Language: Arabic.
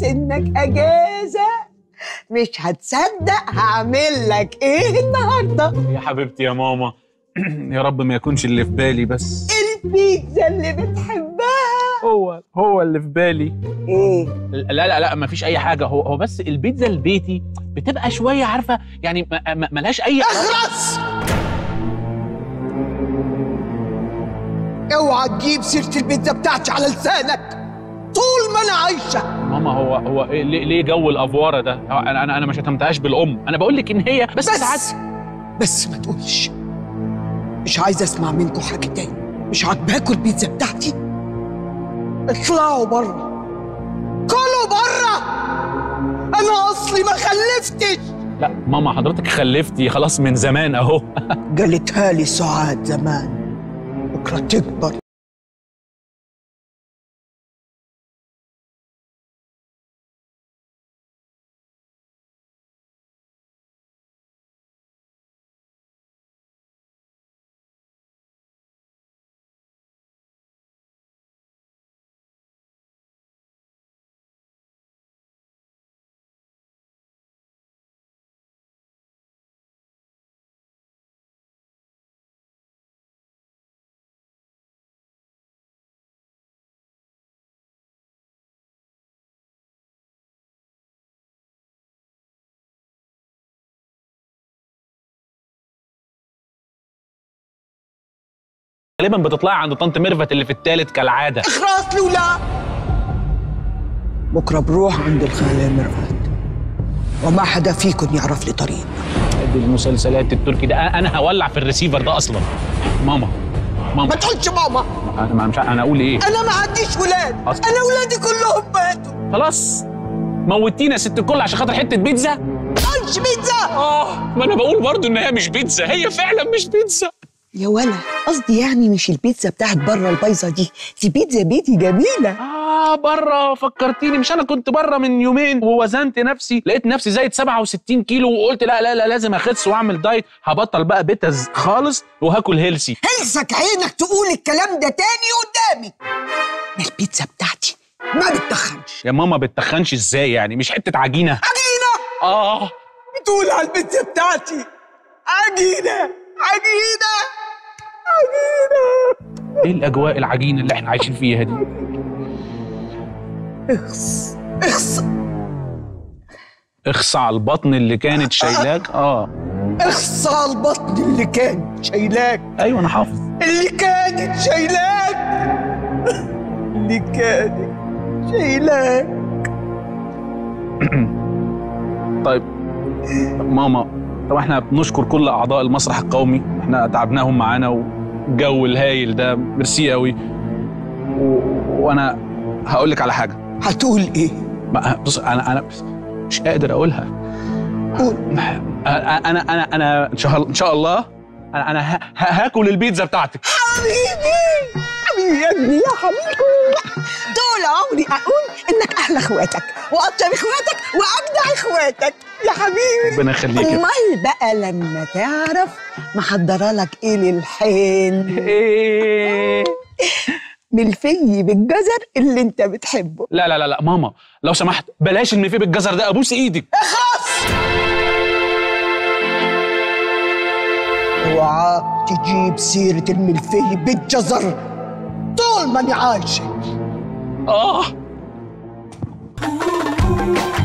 حاسس انك اجازه مش هتصدق هعمل لك ايه النهارده يا حبيبتي يا ماما. يا رب ما يكونش اللي في بالي بس البيتزا اللي بتحبها. هو اللي في بالي ايه؟ لا لا لا مفيش اي حاجه، هو بس البيتزا البيتي بتبقى شويه عارفه يعني ملهاش اي اخرس. اوعى تجيب سيره البيتزا بتاعتي على لسانك طول ما انا عايشه. ماما هو ليه جو الافواره ده؟ انا ما شتمتهاش بالام، انا بقول لك ان هي بس ما تقولش. مش عايز اسمع منكم حاجه تاني. مش عاجباكوا البيتزا بتاعتي؟ اطلعوا بره، كلوا بره. انا اصلي ما خلفتش. لا ماما حضرتك خلفتي خلاص من زمان اهو. قالتها لي سعاد زمان، بكره تكبر. غالبا بتطلعي عند طنط ميرفت اللي في الثالث كالعاده. اخرس لي ولا بكره بروح عند الخاله ميرفت وما حدا فيكم يعرف لي طريق. قد المسلسلات التركي ده انا هولع في الريسيفر ده اصلا. ماما ما تقولش ماما. انا مش انا اقول ايه؟ انا ما عنديش ولاد أصلاً. انا ولادي كلهم ماتوا. خلاص موتينا ست الكل عشان خاطر حته بيتزا. مش بيتزا. ما انا بقول برضو ان هي مش بيتزا، هي فعلا مش بيتزا يا ولا. قصدي يعني مش البيتزا بتاعت بره البايظه دي بيتزا بيتي جميله. بره فكرتيني، مش انا كنت بره من يومين ووزنت نفسي لقيت نفسي زايد 67 كيلو وقلت لا لا لا لازم اخس واعمل دايت، هبطل بقى بيتز خالص وهاكل هيلسي. هلسك عينك تقول الكلام ده تاني قدامي. ده البيتزا بتاعتي ما بتتخنش يا ماما. بتتخنش ازاي يعني؟ مش حته عجينه. عجينه؟ بتقول على البيتزا بتاعتي عجينه عجينه عجينة. ايه الاجواء العجينه اللي احنا عايشين فيها دي؟ اخص على البطن اللي كانت شايلاك. اخص على البطن اللي كانت شايلاك. ايوه انا حافظ اللي كانت شايلاك. اللي كانت شايلاك. طيب ماما، طب احنا بنشكر كل اعضاء المسرح القومي، احنا تعبناهم معانا والجو الهايل ده ميرسي قوي. وانا هقول لك على حاجه. هتقول ايه؟ بص انا مش قادر اقولها. قول. انا ان شاء الله انا هاكل البيتزا بتاعتك. حبيبي حبيبي يا ابني يا حبيبي، طول عمري اقول انك احلى اخواتك واطيب اخواتك واجدع اخواتك يا حبيبي. ربنا يخليك. امال بقى لما تعرف محضره لك ايه للحين؟ ايه؟ ملفي بالجزر اللي انت بتحبه. لا لا لا ماما لو سمحت بلاش الملفي بالجزر ده، ابوس ايدك. اخرس. اوعى تجيب سيره الملفي بالجزر طول ما انا عايشه.